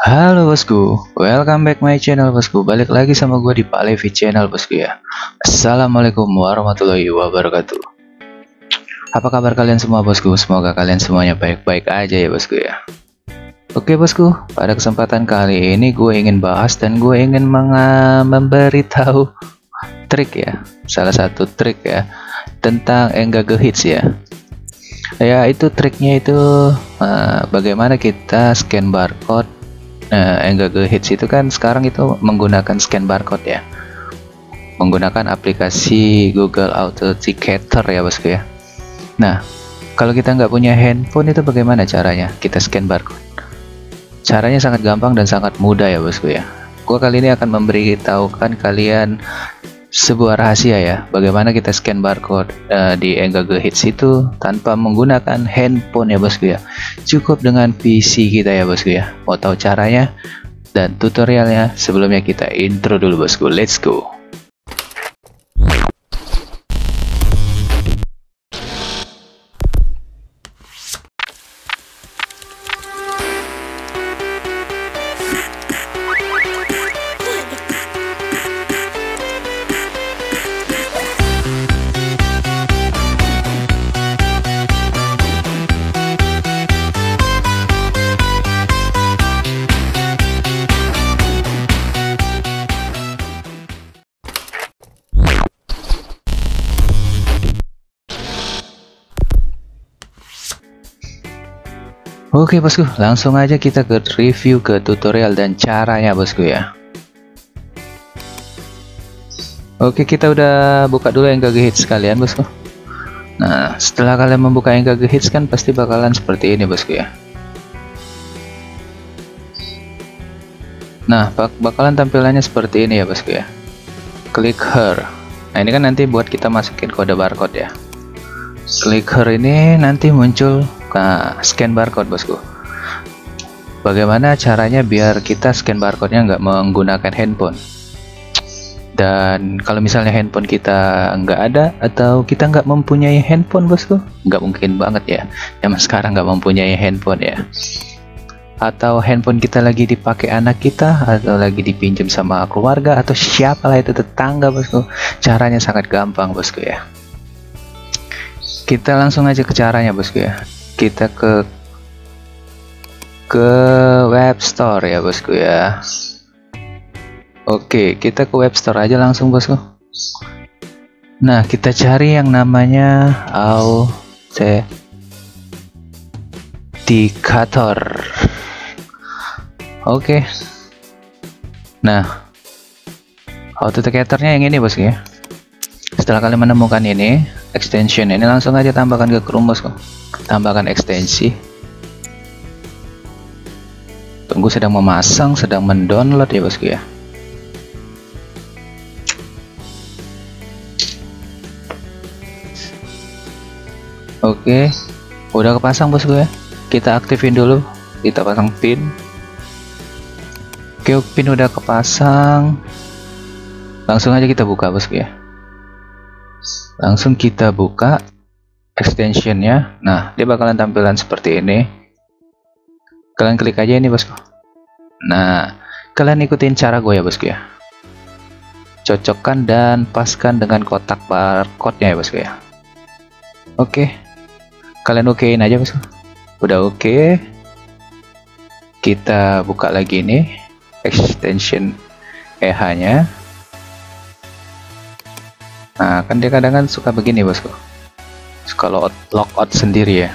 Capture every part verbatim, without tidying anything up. Halo bosku, welcome back my channel bosku. Balik lagi sama gue di Pahlevi channel bosku ya. Assalamualaikum warahmatullahi wabarakatuh. Apa kabar kalian semua bosku? Semoga kalian semuanya baik-baik aja ya bosku ya. Oke bosku, pada kesempatan kali ini gue ingin bahas dan gue ingin memberitahu trik ya, salah satu trik ya tentang EngageHits ya. Ya itu triknya itu uh, bagaimana kita scan barcode. Nah, EngageHits itu kan sekarang itu menggunakan scan barcode ya, menggunakan aplikasi Google Authenticator ya bosku ya. Nah, kalau kita nggak punya handphone itu bagaimana caranya kita scan barcode? Caranya sangat gampang dan sangat mudah ya bosku ya. Gua kali ini akan memberitahukan kalian sebuah rahasia ya, bagaimana kita scan barcode uh, di EngageHits itu tanpa menggunakan handphone ya bosku ya. Cukup dengan P C kita ya bosku ya. Mau tahu caranya dan tutorialnya? Sebelumnya kita intro dulu bosku, let's go. Oke bosku, langsung aja kita ke review ke tutorial dan caranya bosku ya. Oke, kita udah buka dulu EngageHits kalian bosku. Nah, setelah kalian membuka EngageHits kan pasti bakalan seperti ini bosku ya. Nah, bak bakalan tampilannya seperti ini ya bosku ya. Klik her. Nah, ini kan nanti buat kita masukin kode barcode ya. Klik her ini nanti muncul Nah, scan barcode bosku. Bagaimana caranya biar kita scan barcode-nya nggak menggunakan handphone? Dan kalau misalnya handphone kita nggak ada atau kita nggak mempunyai handphone bosku, nggak mungkin banget ya. Zaman sekarang nggak mempunyai handphone ya. Atau handphone kita lagi dipakai anak kita atau lagi dipinjam sama keluarga atau siapalah itu, tetangga bosku. Caranya sangat gampang bosku ya. Kita langsung aja ke caranya bosku ya. Kita ke ke web store ya bosku ya. Oke, kita ke web store aja langsung bosku. Nah, kita cari yang namanya auto indicator. Oke. Nah, auto indicatornya yang ini bosku ya. Setelah kalian menemukan ini extension ini, langsung aja tambahkan ke Chrome bosku. Tambahkan ekstensi. Tunggu sedang memasang, sedang mendownload ya bosku ya. Oke, udah kepasang bosku ya. Kita aktifin dulu, kita pasang pin. Oke, pin udah kepasang. Langsung aja kita buka bosku ya. Langsung kita buka extensionnya. Nah, dia bakalan tampilan seperti ini. Kalian klik aja ini bosku. Nah, kalian ikutin cara gue ya bosku ya. Cocokkan dan paskan dengan kotak barcode-nya ya bosku ya. Oke, kalian okein aja bosku. Udah oke, kita buka lagi ini extension E H-nya. Nah, kan dia kadang-kadang suka begini bosku, kalau logout sendiri ya.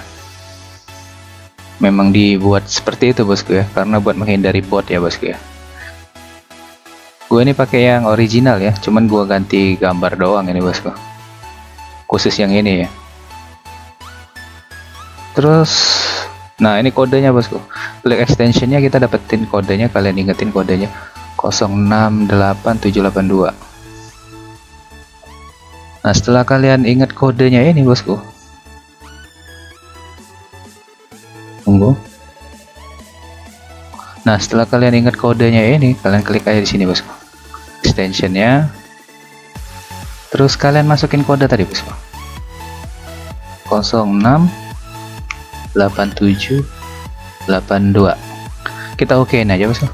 Memang dibuat seperti itu bosku ya, karena buat menghindari bot ya bosku ya. Gue ini pakai yang original ya, cuman gua ganti gambar doang ini bosku, khusus yang ini ya. Terus nah, ini kodenya bosku. Klik extensionnya, kita dapetin kodenya. Kalian ingetin kodenya nol enam delapan tujuh delapan dua. Nah, setelah kalian ingat kodenya ini bosku, tunggu. Nah, setelah kalian ingat kodenya ini, kalian klik aja di sini bosku, extensionnya. Terus kalian masukin kode tadi bosku, nol enam delapan tujuh delapan dua. kita okein aja bosku.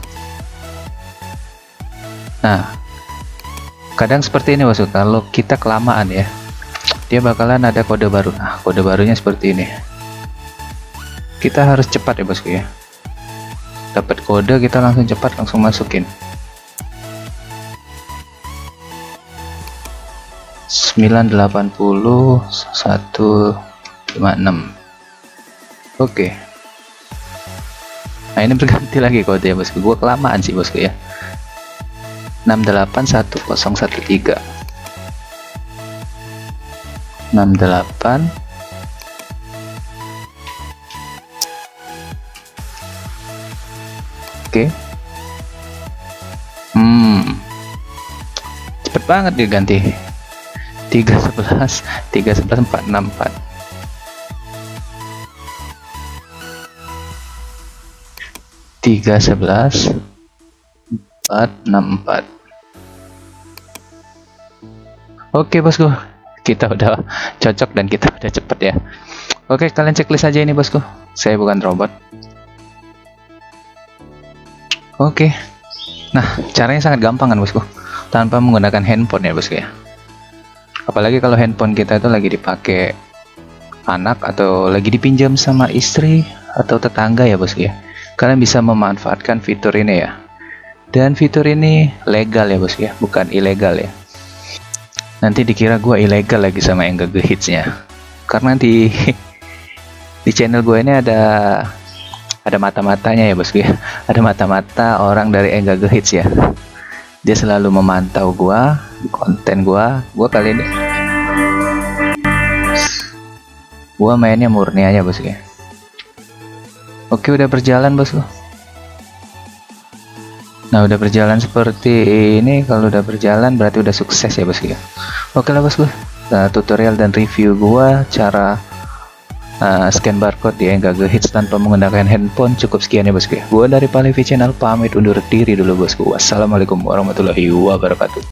Nah, kadang seperti ini bosku, kalau kita kelamaan ya, dia bakalan ada kode baru. Nah, kode barunya seperti ini. Kita harus cepat ya bosku ya. Dapat kode kita langsung cepat langsung masukin. sembilan delapan nol satu lima enam. Oke. Nah, ini berganti lagi kode ya bosku. Gua kelamaan sih bosku ya. enam delapan satu nol satu tiga. enam delapan Oke, okay. hmm, cepet banget diganti. tiga sebelas tiga sebelas empat enam empat. tiga sebelas empat enam empat. Oke bosku, kita udah cocok dan kita udah cepet ya. Oke, kalian checklist aja ini bosku. Saya bukan robot. Oke, okay. Nah caranya sangat gampang kan bosku, tanpa menggunakan handphone ya bosku ya. Apalagi kalau handphone kita itu lagi dipakai anak atau lagi dipinjam sama istri atau tetangga ya bosku ya. Kalian bisa memanfaatkan fitur ini ya. Dan fitur ini legal ya bosku ya, bukan ilegal ya. Nanti dikira gua ilegal lagi sama EngageHits-nya. Karena di di channel gue ini ada ada mata-matanya ya bosku ya, ada mata-mata orang dari EngageHits ya. Dia selalu memantau gua, konten gua. Gua kali ini gua mainnya murni aja bosku ya. Oke, udah berjalan bosku. Nah, udah berjalan seperti ini. Kalau udah berjalan berarti udah sukses ya bosku ya. Oke lah bosku, nah, tutorial dan review gua cara Uh, scan barcode di EngageHits tanpa menggunakan handphone cukup sekian ya bosku ya. Gua dari Pahlevi channel pamit undur diri dulu bosku. Wassalamualaikum warahmatullahi wabarakatuh.